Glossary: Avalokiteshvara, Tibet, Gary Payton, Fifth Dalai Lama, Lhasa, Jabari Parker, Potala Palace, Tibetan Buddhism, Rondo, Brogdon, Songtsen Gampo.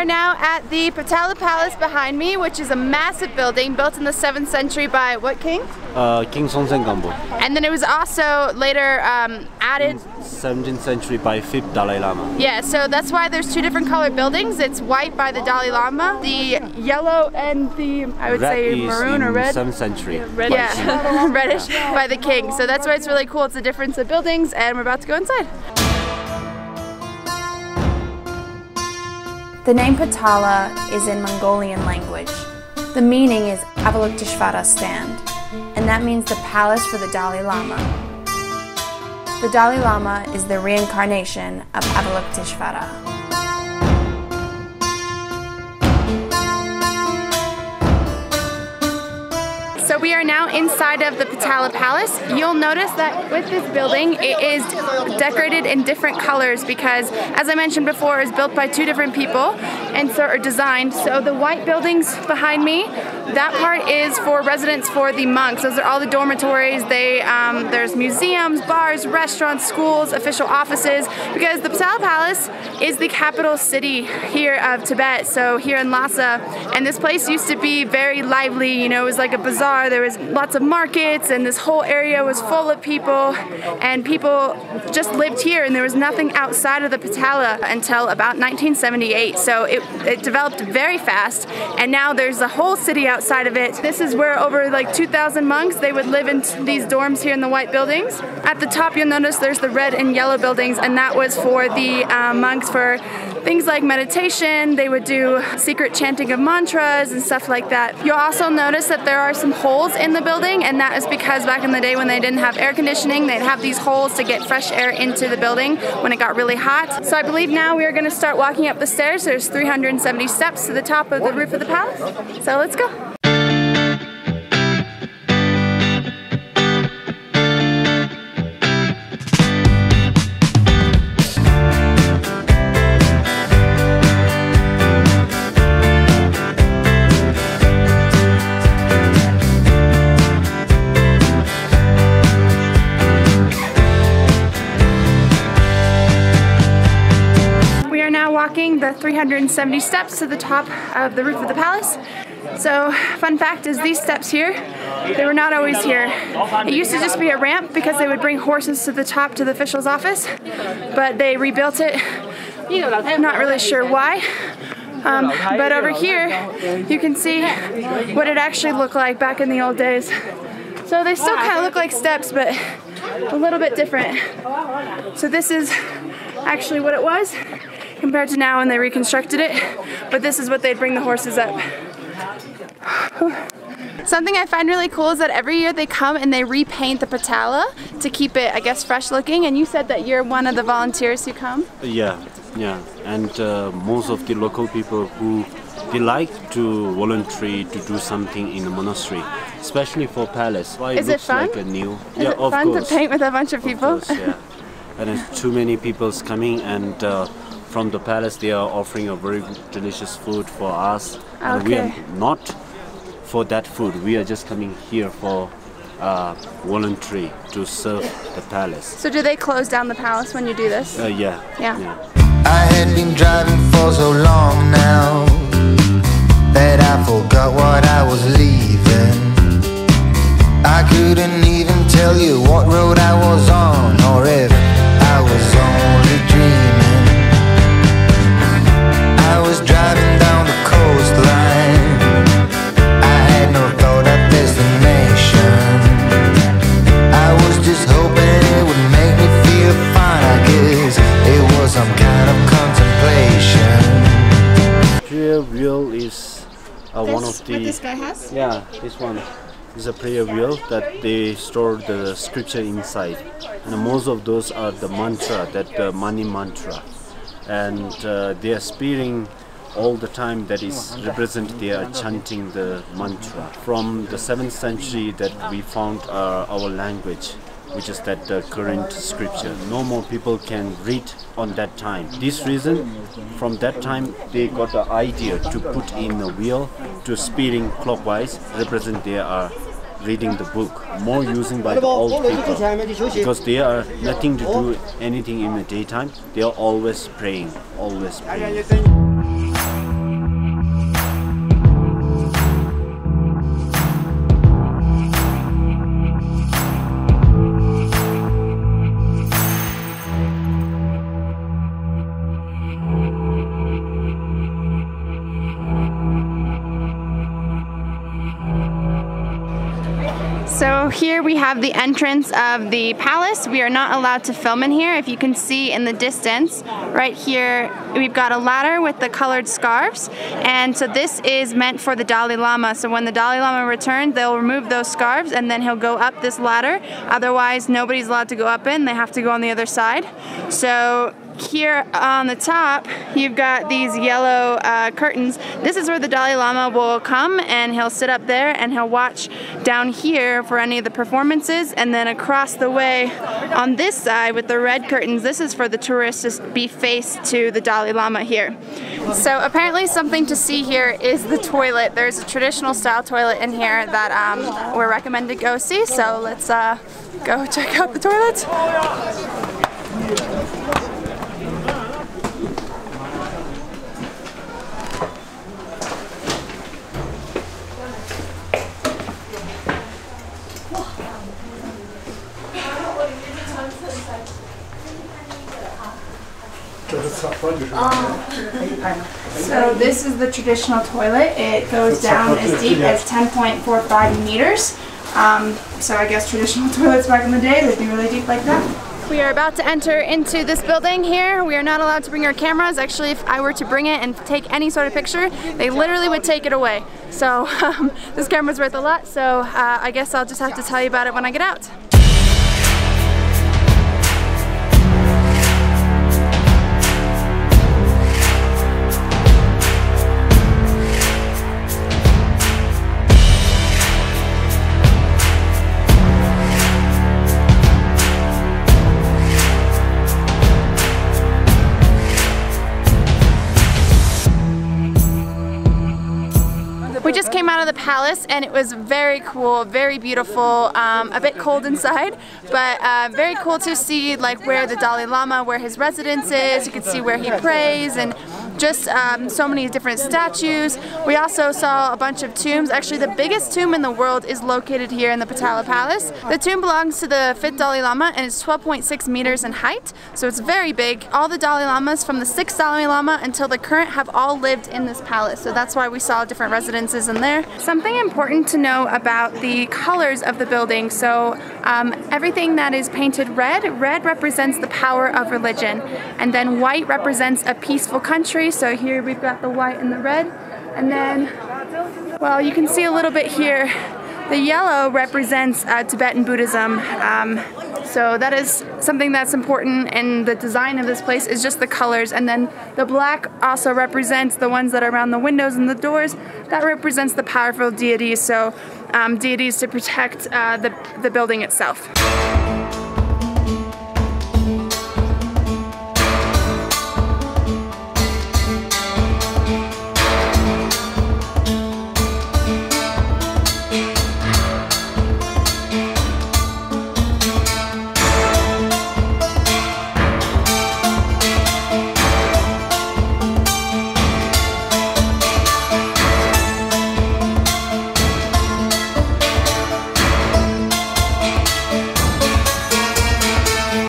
are now at the Potala Palace behind me, which is a massive building built in the 7th century by what king? King Songtsen Gampo. And then it was also later added in 17th century by Fifth Dalai Lama. Yeah, so that's why there's two different colored buildings. It's white by the Dalai Lama, the yellow and the, I would say, maroon or red. 7th century. Yeah, reddish, yeah. Reddish by the king. So that's why it's really cool. It's a difference of buildings, and we're about to go inside. The name Potala is in Mongolian language. The meaning is Avalokiteshvara stand, and that means the palace for the Dalai Lama. The Dalai Lama is the reincarnation of Avalokiteshvara. So we are now inside of the Potala Palace. You'll notice that with this building, it is decorated in different colors because, as I mentioned before, it was built by two different people and so are designed. So the white buildings behind me, that part is for residence for the monks. Those are all the dormitories. There's museums, bars, restaurants, schools, official offices, because the Potala Palace is the capital city here of Tibet, so here in Lhasa. And this place used to be very lively, you know, it was like a bazaar. There was lots of markets, and this whole area was full of people, and people just lived here, and there was nothing outside of the Potala until about 1978. So it developed very fast, and now there's a whole city outside of it. This is where over like 2,000 monks, they would live in these dorms here in the white buildings. At the top, you'll notice there's the red and yellow buildings, and that was for the monks for things like meditation. They would do secret chanting of mantras and stuff like that. You'll also notice that there are some holes in the building, and that is because back in the day when they didn't have air conditioning, they'd have these holes to get fresh air into the building when it got really hot. So I believe now we are going to start walking up the stairs. There's 370 steps to the top of the roof of the palace. So let's go. Walking the 370 steps to the top of the roof of the palace. So, fun fact is these steps here, they were not always here. It used to just be a ramp because they would bring horses to the top to the official's office, but they rebuilt it. I'm not really sure why. But over here, you can see what it actually looked like back in the old days. So they still kind of look like steps, but a little bit different. So this is actually what it was compared to now when they reconstructed it, but this is what they'd bring the horses up. Something I find really cool is that every year they come and they repaint the Potala to keep it, I guess, fresh looking, and you said that you're one of the volunteers who come? Yeah, and most of the local people who they like to volunteer to do something in a monastery, especially for palace. Why is it fun? Like a new, yeah, of course. Is it fun to paint with a bunch of people? Of course, yeah. And there's too many people's coming, and from the palace they are offering a very delicious food for us, and we are not for that food, we are just coming here for voluntary to serve the palace. So do they close down the palace when you do this? Yeah. I had been driving for so long now that I forgot what I was leaving. I couldn't even tell you what road I was on, or if I was only dreaming. Driving down the coastline, I had no thought of destination. I was just hoping it would make me feel fine. I guess it was some kind of contemplation. Prayer wheel is one of the... What this guy has? Yeah, this one is a prayer wheel that they store the scripture inside. And most of those are the mantra, that money mantra. And they are spearing all the time, that is represent they are chanting the mantra. From the 7th century that we found our language, which is that the current scripture. No more people can read on that time. This reason, from that time they got the idea to put in a wheel to spearing clockwise, represent they are reading the book, more using by the old people, because they are nothing to do anything in the daytime, they are always praying, always praying. So here we have the entrance of the palace. We are not allowed to film in here. If you can see in the distance, right here, we've got a ladder with the colored scarves. And so this is meant for the Dalai Lama. So when the Dalai Lama returns, they'll remove those scarves and then he'll go up this ladder. Otherwise, nobody's allowed to go up in. They have to go on the other side. So here on the top, you've got these yellow curtains. This is where the Dalai Lama will come and he'll sit up there and he'll watch down here for any of the performances. And then across the way on this side with the red curtains, this is for the tourists to be faced to the Dalai Lama here. So apparently something to see here is the toilet. There's a traditional style toilet in here that we're recommended to go see. So let's go check out the toilet. So this is the traditional toilet. It goes down as deep as 10.45 meters. So I guess traditional toilets back in the day, they'd be really deep like that. We are about to enter into this building here. We are not allowed to bring our cameras. Actually, if I were to bring it and take any sort of picture, they literally would take it away. So this camera's worth a lot, so I guess I'll just have to tell you about it when I get out. We just came out of the palace and it was very cool, very beautiful, a bit cold inside, but very cool to see like where the Dalai Lama, where his residence is. You can see where he prays and just so many different statues. We also saw a bunch of tombs. Actually, the biggest tomb in the world is located here in the Potala Palace. The tomb belongs to the Fifth Dalai Lama and it's 12.6 meters in height, so it's very big. All the Dalai Lamas from the Sixth Dalai Lama until the current have all lived in this palace, so that's why we saw different residences in there. Something important to know about the colors of the building, so everything that is painted red represents the power of religion, and then white represents a peaceful country. So here we've got the white and the red, and then, well, you can see a little bit here, the yellow represents Tibetan Buddhism. So that is something that's important in the design of this place, is just the colors. And then the black also represents the ones that are around the windows and the doors. That represents the powerful deities, so deities to protect the building itself.